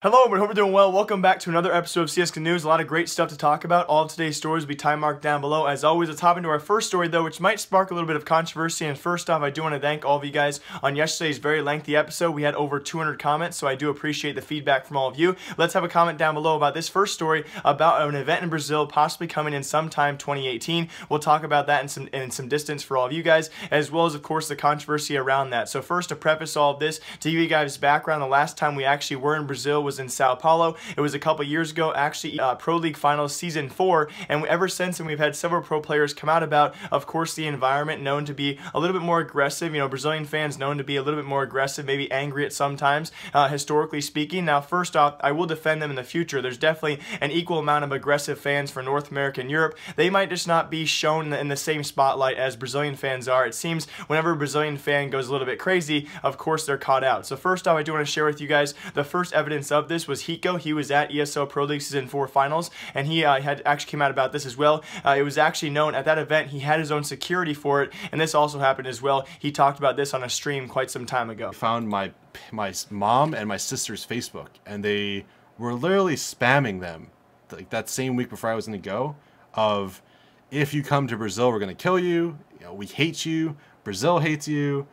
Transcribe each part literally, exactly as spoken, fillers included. Hello, everyone. Hope you're doing well. Welcome back to another episode of C S G O News. A lot of great stuff to talk about. All of today's stories will be time marked down below. As always, let's hop into our first story, though, which might spark a little bit of controversy. And first off, I do want to thank all of you guys on yesterday's very lengthy episode. We had over two hundred comments, so I do appreciate the feedback from all of you. Let's have a comment down below about this first story about an event in Brazil possibly coming in sometime twenty eighteen. We'll talk about that in some, in some distance for all of you guys, as well as, of course, the controversy around that. So first, to preface all of this, to give you guys background, the last time we actually were in Brazil was in Sao Paulo. It was a couple years ago, actually uh, Pro League Finals Season four, and we, ever since, and we've had several pro players come out about, of course, the environment known to be a little bit more aggressive. You know, Brazilian fans known to be a little bit more aggressive, maybe angry at sometimes, uh, historically speaking. Now, first off, I will defend them in the future. There's definitely an equal amount of aggressive fans for North America and Europe. They might just not be shown in the same spotlight as Brazilian fans are. It seems whenever a Brazilian fan goes a little bit crazy, of course, they're caught out. So first off, I do want to share with you guys the first evidence of Of this was Hiko. He was at E S L Pro League Season four Finals, and he uh, had actually came out about this as well. Uh, it was actually known at that event he had his own security for it, and this also happened as well. He talked about this on a stream quite some time ago. I found my my mom and my sister's Facebook, and they were literally spamming them, like that same week before I was going to go, of if you come to Brazil, we're going to kill you. You know, we hate you. Brazil hates you.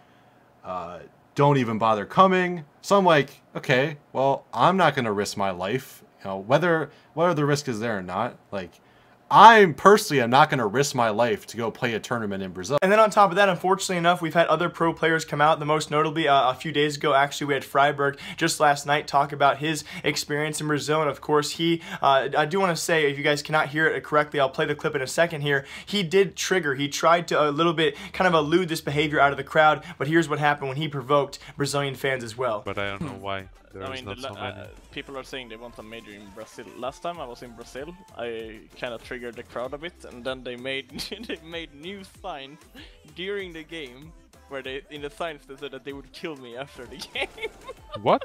Uh, Don't even bother coming. So I'm like, okay, well, I'm not gonna risk my life, you know, whether whether the risk is there or not. Like, I personally am not going to risk my life to go play a tournament in Brazil. And then on top of that, unfortunately enough, we've had other pro players come out. The most notably, uh, a few days ago, actually, we had Friberg just last night talk about his experience in Brazil. And of course, he, uh, I do want to say, if you guys cannot hear it correctly, I'll play the clip in a second here. He did trigger. He tried to a little bit kind of elude this behavior out of the crowd. But here's what happened when he provoked Brazilian fans as well. But I don't know why. There I mean, the, so uh, people are saying they want a major in Brazil. Last time I was in Brazil, I kind of triggered the crowd a bit, and then they made they made new signs during the game where they in the signs they said that they would kill me after the game. What?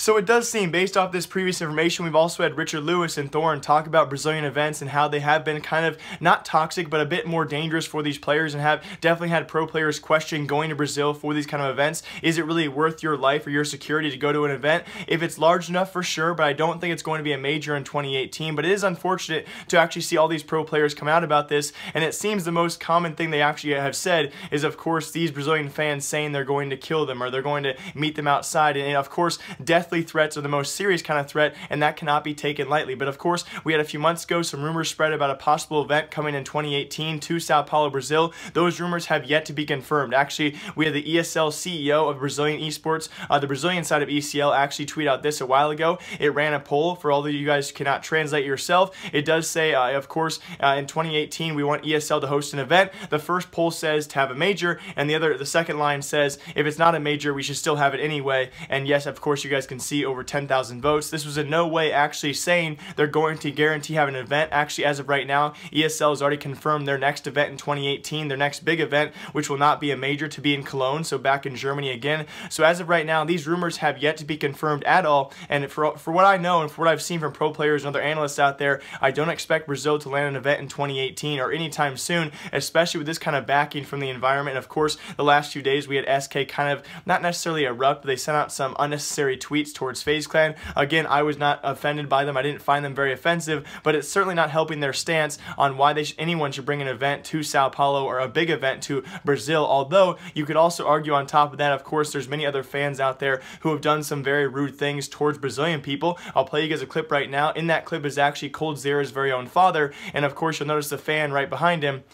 So it does seem, based off this previous information, we've also had Richard Lewis and Thorin talk about Brazilian events and how they have been kind of, not toxic, but a bit more dangerous for these players, and have definitely had pro players question going to Brazil for these kind of events. Is it really worth your life or your security to go to an event? If it's large enough, for sure, but I don't think it's going to be a major in twenty eighteen. But it is unfortunate to actually see all these pro players come out about this, and it seems the most common thing they actually have said is, of course, these Brazilian fans saying they're going to kill them or they're going to meet them outside, and of course, death threats are the most serious kind of threat, and that cannot be taken lightly. But of course, we had a few months ago some rumors spread about a possible event coming in twenty eighteen to Sao Paulo, Brazil. Those rumors have yet to be confirmed. Actually, we had the E S L C E O of Brazilian esports, uh, the Brazilian side of E C L, actually tweet out this a while ago. It ran a poll for all of you guys who cannot translate yourself. It does say, uh, of course, uh, in twenty eighteen we want E S L to host an event. The first poll says to have a major, and the other, the second line says if it's not a major, we should still have it anyway. And yes, of course, you guys can see over ten thousand votes. This was in no way actually saying they're going to guarantee have an event. Actually, as of right now, E S L has already confirmed their next event in twenty eighteen, their next big event, which will not be a major, to be in Cologne, so back in Germany again. So as of right now, these rumors have yet to be confirmed at all, and for, for what I know and for what I've seen from pro players and other analysts out there, I don't expect Brazil to land an event in twenty eighteen or anytime soon, especially with this kind of backing from the environment. And of course, the last few days we had S K kind of, not necessarily erupt, but they sent out some unnecessary tweets towards FaZe Clan. Again, I was not offended by them. I didn't find them very offensive, but it's certainly not helping their stance on why they sh anyone should bring an event to Sao Paulo or a big event to Brazil. Although, you could also argue on top of that, of course, there's many other fans out there who have done some very rude things towards Brazilian people. I'll play you guys a clip right now. In that clip is actually Coldzera's very own father, and of course, you'll notice the fan right behind him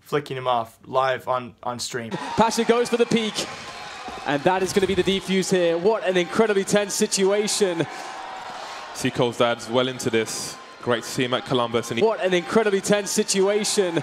flicking him off live on, on stream. Pasha goes for the peak. And that is going to be the defuse here. What an incredibly tense situation. See Cole's dad's well into this. Great to see him at Columbus. And what an incredibly tense situation.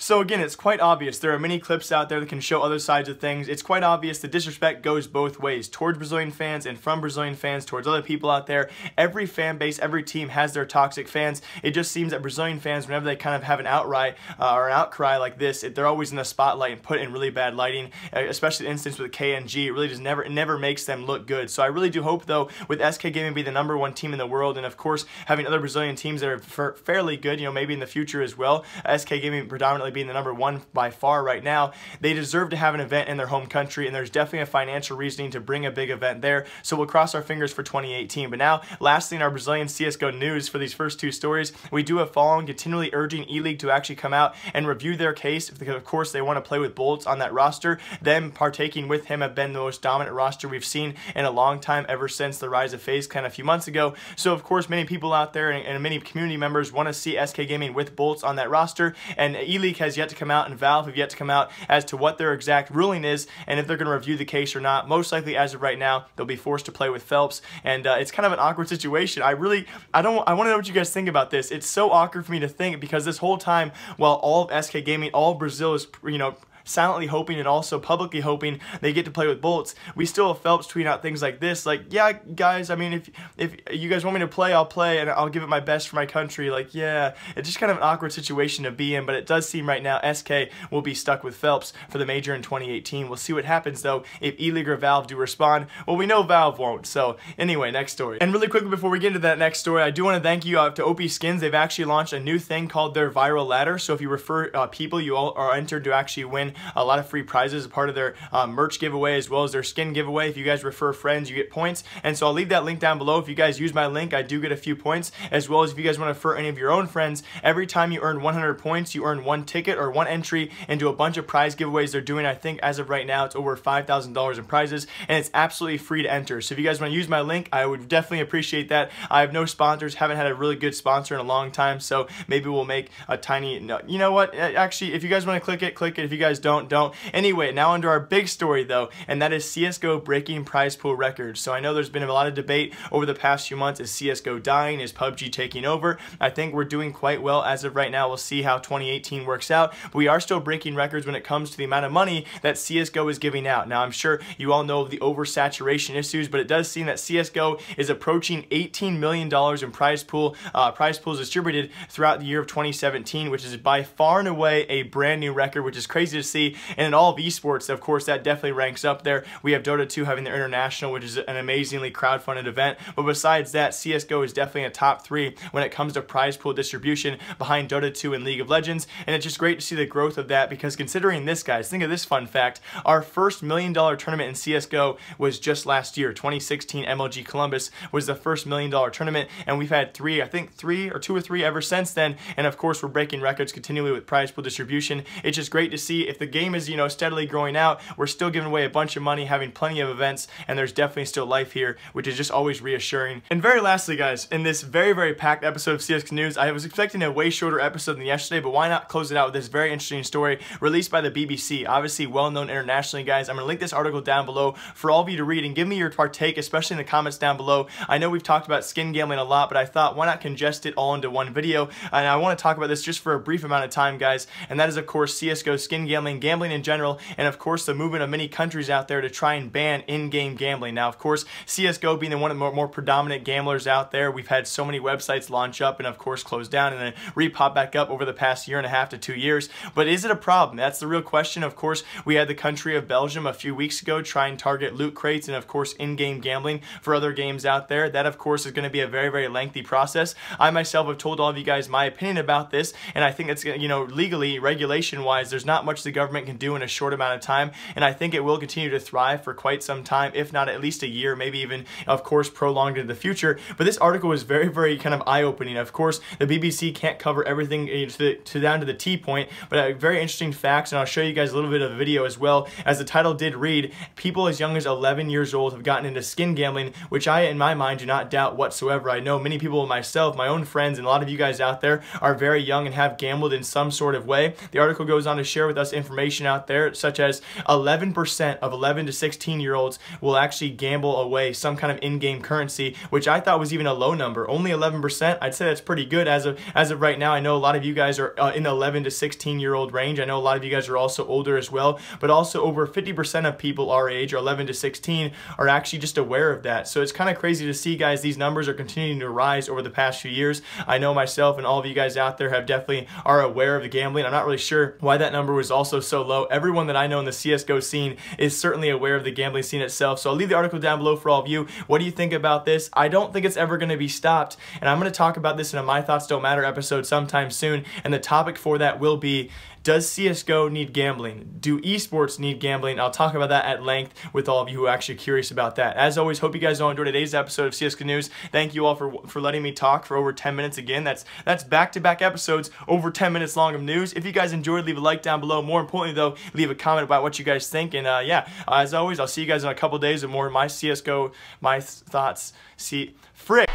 So again, it's quite obvious. There are many clips out there that can show other sides of things. It's quite obvious the disrespect goes both ways, towards Brazilian fans and from Brazilian fans towards other people out there. Every fan base, every team has their toxic fans. It just seems that Brazilian fans, whenever they kind of have an outright uh, or an outcry like this, it, they're always in the spotlight and put in really bad lighting, especially the instance with K N G. It really just never, it never makes them look good. So I really do hope, though, with S K Gaming being the number one team in the world, and of course having other Brazilian teams that are fairly good, you know, maybe in the future as well. S K Gaming predominantly being the number one by far right now, they deserve to have an event in their home country, and there's definitely a financial reasoning to bring a big event there. So we'll cross our fingers for twenty eighteen. But now, lastly, in our Brazilian C S G O news for these first two stories, we do have Fallen continually urging E-League to actually come out and review their case, because of course they want to play with Boltz on that roster. Them partaking with him have been the most dominant roster we've seen in a long time, ever since the rise of FaZe Clan a few months ago. So of course many people out there and, and many community members want to see S K Gaming with Boltz on that roster, and E-League has yet to come out, and Valve have yet to come out as to what their exact ruling is and if they're going to review the case or not. Most likely as of right now they'll be forced to play with Phelps, and uh, it's kind of an awkward situation. I really I don't I want to know what you guys think about this. It's so awkward for me to think, because this whole time while all of S K Gaming, all of Brazil is, you know, silently hoping and also publicly hoping they get to play with Boltz, we still have Phelps tweeting out things like this, like, yeah guys, I mean, if if you guys want me to play, I'll play and I'll give it my best for my country. Like, yeah, it's just kind of an awkward situation to be in, but it does seem right now S K will be stuck with Phelps for the major in twenty eighteen. We'll see what happens though if E-League or Valve do respond. Well, we know Valve won't, so anyway, next story. And really quickly before we get into that next story, I do want to thank you uh, to O P Skins. They've actually launched a new thing called their viral ladder, so if you refer uh, people, you all are entered to actually win a lot of free prizes as part of their uh, merch giveaway as well as their skin giveaway. If you guys refer friends, you get points, and so I'll leave that link down below. If you guys use my link, I do get a few points, as well as if you guys want to refer any of your own friends. Every time you earn one hundred points, you earn one ticket or one entry into a bunch of prize giveaways they're doing. I think as of right now it's over five thousand dollars in prizes, and it's absolutely free to enter. So if you guys want to use my link, I would definitely appreciate that. I have no sponsors, haven't had a really good sponsor in a long time, so maybe we'll make a tiny, no, you know what, actually if you guys want to click it, click it. If you guys don't, don't. Anyway, now under our big story though, and that is C S G O breaking prize pool records. So I know there's been a lot of debate over the past few months. Is C S G O dying? Is P U B G taking over? I think we're doing quite well as of right now. We'll see how twenty eighteen works out, but we are still breaking records when it comes to the amount of money that C S G O is giving out. Now I'm sure you all know of the oversaturation issues, but it does seem that C S G O is approaching eighteen million dollars in prize pool uh, prize pools distributed throughout the year of twenty seventeen, which is by far and away a brand new record, which is crazy to see. And in all of esports, of course, that definitely ranks up there. We have Dota two having their international, which is an amazingly crowdfunded event, but besides that, C S G O is definitely a top three when it comes to prize pool distribution behind Dota two and League of Legends, and it's just great to see the growth of that, because considering this, guys, think of this fun fact: our first million dollar tournament in C S G O was just last year. twenty sixteen M L G Columbus was the first million dollar tournament, and we've had three, I think three or two or three ever since then, and of course we're breaking records continually with prize pool distribution. It's just great to see. If the game is, you know, steadily growing out, we're still giving away a bunch of money, having plenty of events, and there's definitely still life here, which is just always reassuring. And very lastly, guys, in this very, very packed episode of C S G O News, I was expecting a way shorter episode than yesterday, but why not close it out with this very interesting story released by the B B C, obviously well-known internationally, guys. I'm going to link this article down below for all of you to read, and give me your partake, especially in the comments down below. I know we've talked about skin gambling a lot, but I thought, why not congest it all into one video? And I want to talk about this just for a brief amount of time, guys, and that is, of course, C S G O skin gambling, gambling in general, and of course the movement of many countries out there to try and ban in-game gambling. Now of course C S G O being one of the more, more predominant gamblers out there, we've had so many websites launch up and of course close down and then re-pop back up over the past year and a half to two years. But is it a problem? That's the real question. Of course we had the country of Belgium a few weeks ago try and target loot crates and of course in-game gambling for other games out there. That of course is going to be a very, very lengthy process. I myself have told all of you guys my opinion about this, and I think it's, you know, legally, regulation-wise, there's not much the government can do in a short amount of time, and I think it will continue to thrive for quite some time, if not at least a year, maybe even of course prolonged into the future. But this article was very, very kind of eye-opening. Of course the B B C can't cover everything to, the, to down to the T point, but uh, very interesting facts, and I'll show you guys a little bit of a video as well. As the title did read, people as young as eleven years old have gotten into skin gambling, which I in my mind do not doubt whatsoever. I know many people, myself, my own friends, and a lot of you guys out there are very young and have gambled in some sort of way. The article goes on to share with us information out there such as eleven percent of eleven to sixteen year olds will actually gamble away some kind of in-game currency, which I thought was even a low number. Only eleven percent, I'd say that's pretty good as of as of right now. I know a lot of you guys are uh, in the eleven to sixteen year old range. I know a lot of you guys are also older as well, but also over fifty percent of people our age, or eleven to sixteen, are actually just aware of that. So it's kind of crazy to see, guys, these numbers are continuing to rise over the past few years. I know myself and all of you guys out there have definitely are aware of the gambling. I'm not really sure why that number was also so low. Everyone that I know in the C S G O scene is certainly aware of the gambling scene itself. So I'll leave the article down below for all of you. What do you think about this? I don't think it's ever going to be stopped, and I'm going to talk about this in a My Thoughts Don't Matter episode sometime soon, and the topic for that will be, Does C S G O need gambling? Do esports need gambling? I'll talk about that at length with all of you who are actually curious about that. As always, hope you guys all enjoyed today's episode of C S G O News. Thank you all for for letting me talk for over ten minutes again. That's that's back-to-back episodes over ten minutes long of news. If you guys enjoyed, leave a like down below. More importantly though, leave a comment about what you guys think. And uh, yeah, uh, as always, I'll see you guys in a couple days with more of my C S G O, my thoughts. See, frick.